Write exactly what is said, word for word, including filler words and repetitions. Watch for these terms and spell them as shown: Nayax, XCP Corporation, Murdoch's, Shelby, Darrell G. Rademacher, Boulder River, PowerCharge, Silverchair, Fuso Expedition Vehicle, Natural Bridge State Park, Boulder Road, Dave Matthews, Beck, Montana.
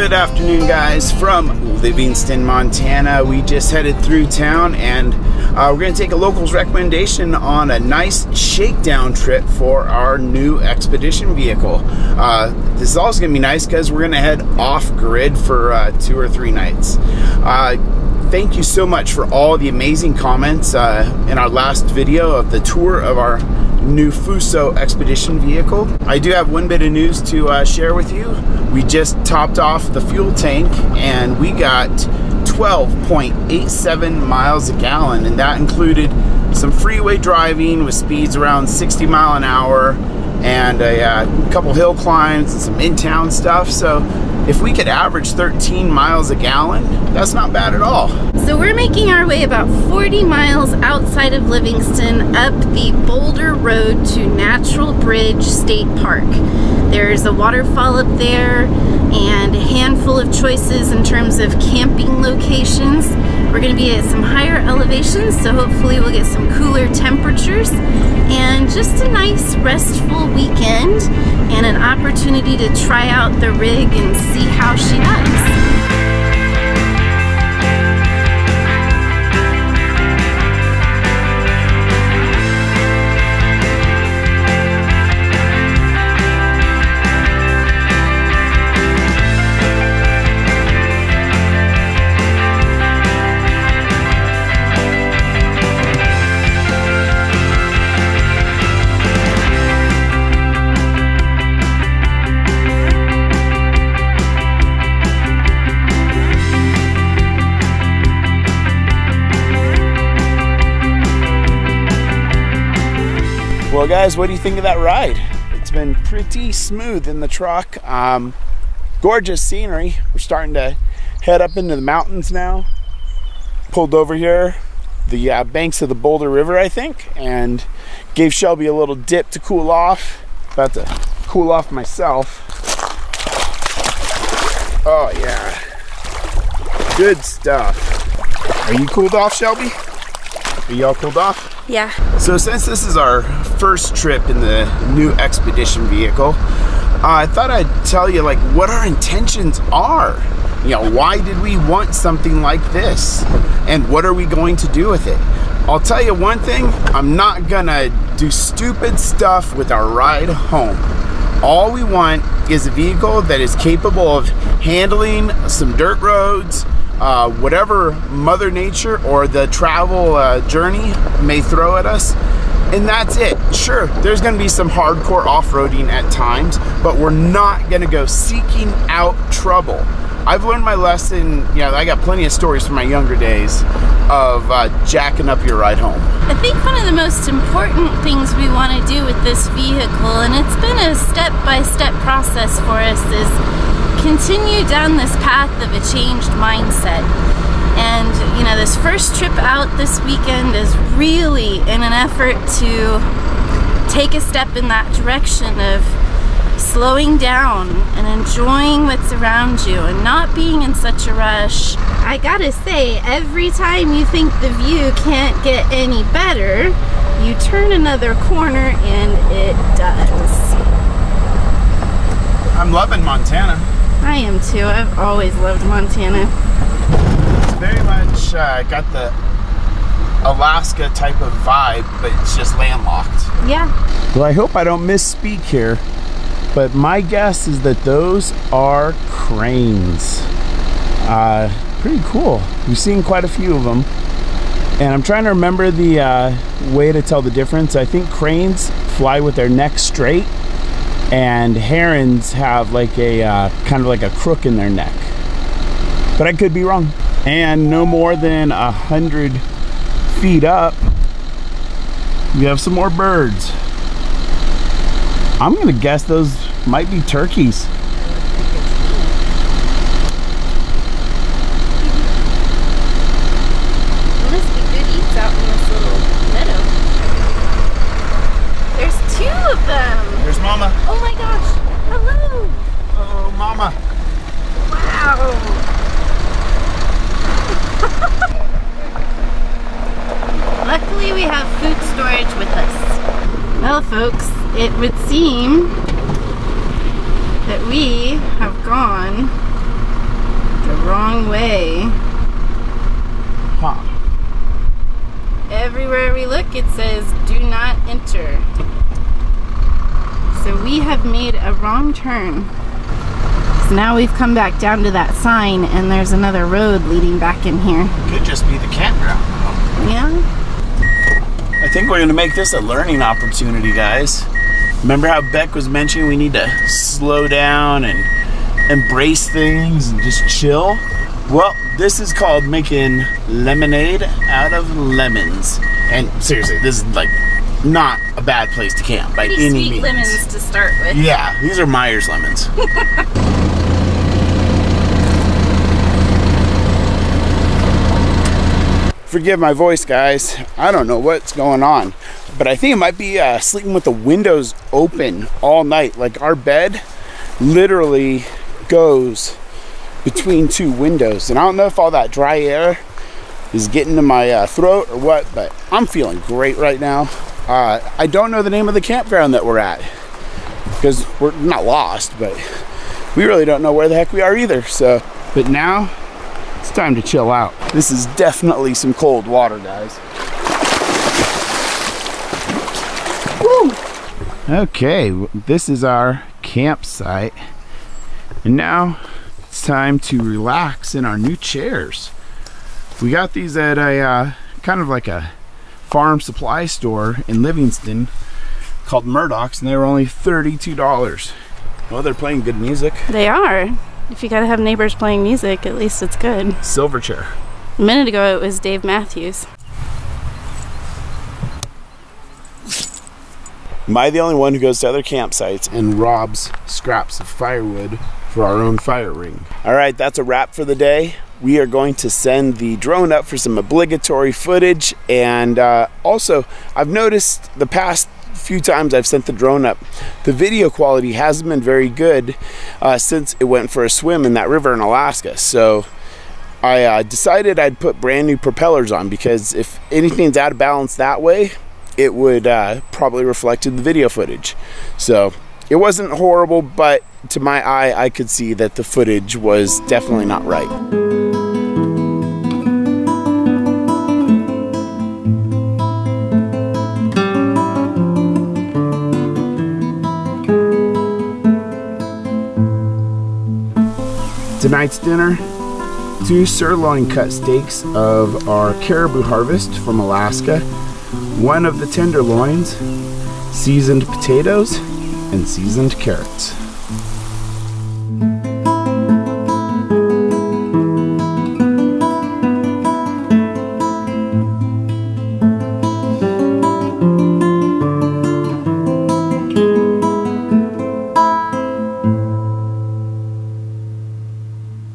Good afternoon, guys, from Livingston, Montana. We just headed through town and uh, we're going to take a local's recommendation on a nice shakedown trip for our new expedition vehicle. Uh, this is also going to be nice because we're going to head off-grid for uh, two or three nights. Uh, thank you so much for all the amazing comments uh, in our last video of the tour of our new Fuso Expedition vehicle. I do have one bit of news to uh, share with you. We just topped off the fuel tank and we got twelve point eight seven miles a gallon, and that included some freeway driving with speeds around sixty mile an hour and a uh, couple hill climbs and some in-town stuff. So if we could average thirteen miles a gallon, that's not bad at all. So we're making our way about forty miles outside of Livingston up the Boulder Road to Natural Bridge State Park. There's a waterfall up there and a handful of choices in terms of camping locations. We're going to be at some higher elevations, so hopefully we'll get some cooler temperatures and just a nice restful weekend and an opportunity to try out the rig and see how she does. Well, guys, what do you think of that ride? It's been pretty smooth in the truck. Um, gorgeous scenery. We're starting to head up into the mountains now. Pulled over here, the uh, banks of the Boulder River, I think, and gave Shelby a little dip to cool off. About to cool off myself. Oh, yeah. Good stuff. Are you cooled off, Shelby? Are y'all cooled off? Yeah. So since this is our first trip in the new expedition vehicle, uh, I thought I'd tell you like what our intentions are. You know, why did we want something like this? And what are we going to do with it? I'll tell you one thing, I'm not gonna do stupid stuff with our ride home. All we want is a vehicle that is capable of handling some dirt roads, Uh, whatever Mother Nature or the travel uh, journey may throw at us, and that's it. Sure, there's going to be some hardcore off-roading at times, but we're not going to go seeking out trouble. I've learned my lesson. You know, I got plenty of stories from my younger days of uh, jacking up your ride home. I think one of the most important things we want to do with this vehicle, and it's been a step-by-step process for us, is continue down this path of a changed mindset. And you know, this first trip out this weekend is really in an effort to take a step in that direction of slowing down and enjoying what's around you and not being in such a rush. I gotta say, every time you think the view can't get any better, you turn another corner and it does. I'm loving Montana. I am too. I've always loved Montana. It's very much uh, got the Alaska type of vibe, but it's just landlocked. Yeah. Well, I hope I don't misspeak here, but my guess is that those are cranes. Uh, pretty cool. We've seen quite a few of them. And I'm trying to remember the uh, way to tell the difference. I think cranes fly with their neck straight, and herons have like a uh, kind of like a crook in their neck, but I could be wrong. And no more than a hundred feet up, we have some more birds. I'm gonna guess those might be turkeys. Folks, it would seem that we have gone wrong way. Huh. Everywhere we look, it says, do not enter. So we have made a wrong turn. So now we've come back down to that sign, and there's another road leading back in here. Could just be the campground. Yeah. I think we're going to make this a learning opportunity, guys. Remember how Beck was mentioning we need to slow down and embrace things and just chill? Well, this is called making lemonade out of lemons. And seriously, this is like not a bad place to camp by any means. Sweet lemons to start with. Yeah, these are Myers lemons. Forgive my voice, guys. I don't know what's going on, but I think it might be uh, sleeping with the windows open all night. Like our bed literally goes between two windows, and I don't know if all that dry air is getting to my uh, throat or what, but I'm feeling great right now. Uh, I don't know the name of the campground that we're at because we're not lost, but we really don't know where the heck we are either. So, but now it's time to chill out. This is definitely some cold water, guys. Woo! Okay, this is our campsite. And now it's time to relax in our new chairs. We got these at a uh, kind of like a farm supply store in Livingston called Murdoch's, and they were only thirty-two dollars. Well, they're playing good music. They are. If you gotta have neighbors playing music, at least it's good. Silverchair. A minute ago it was Dave Matthews. Am I the only one who goes to other campsites and robs scraps of firewood for our own fire ring? Alright, that's a wrap for the day. We are going to send the drone up for some obligatory footage, and uh, also I've noticed the past few times I've sent the drone up, the video quality hasn't been very good uh, since it went for a swim in that river in Alaska. So I uh, decided I'd put brand new propellers on, because if anything's out of balance that way, it would uh, probably reflect in the video footage. So it wasn't horrible, but to my eye, I could see that the footage was definitely not right. Tonight's dinner, two sirloin cut steaks of our caribou harvest from Alaska, one of the tenderloins, seasoned potatoes, and seasoned carrots.